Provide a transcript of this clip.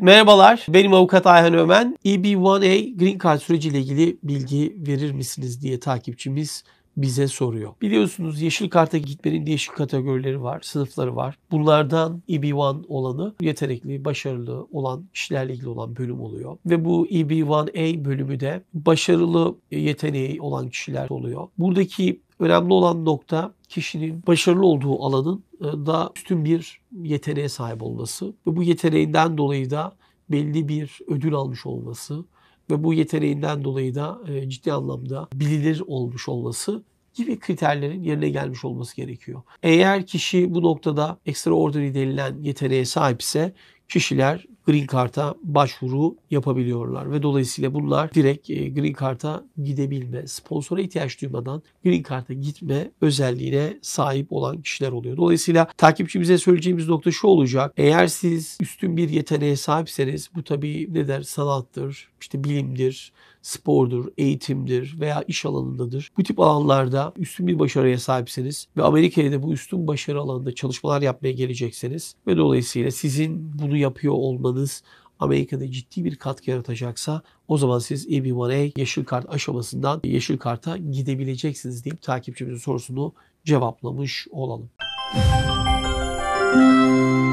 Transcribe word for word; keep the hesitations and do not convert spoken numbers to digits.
Merhabalar, benim avukat Ayhan Ömen. E B bir A Green Card süreciyle ilgili bilgi verir misiniz diye takipçimiz bize soruyor. Biliyorsunuz yeşil karta gitmenin değişik kategorileri var, sınıfları var. Bunlardan E B bir olanı yetenekli, başarılı olan kişilerle ilgili olan bölüm oluyor. Ve bu E B bir A bölümü de başarılı yeteneği olan kişiler oluyor. Buradaki önemli olan nokta kişinin başarılı olduğu alanın da üstün bir yeteneğe sahip olması ve bu yeteneğinden dolayı da belli bir ödül almış olması ve bu yeteneğinden dolayı da ciddi anlamda bilinir olmuş olması gibi kriterlerin yerine gelmiş olması gerekiyor. Eğer kişi bu noktada extraordinary denilen yeteneğe sahipse kişiler Green Card'a başvuru yapabiliyorlar ve dolayısıyla bunlar direkt Green Card'a gidebilme, sponsora ihtiyaç duymadan Green Card'a gitme özelliğine sahip olan kişiler oluyor. Dolayısıyla takipçimize söyleyeceğimiz nokta şu olacak. Eğer siz üstün bir yeteneğe sahipseniz bu tabii ne der? Sanattır, işte bilimdir, spordur, eğitimdir veya iş alanındadır. Bu tip alanlarda üstün bir başarıya sahipseniz ve Amerika'ya da bu üstün başarı alanında çalışmalar yapmaya gelecekseniz ve dolayısıyla sizin bunu yapıyor olmanız Amerika'da ciddi bir katkı yaratacaksa o zaman siz E B bir A yeşil kart aşamasından yeşil karta gidebileceksiniz deyip takipçimizin sorusunu cevaplamış olalım.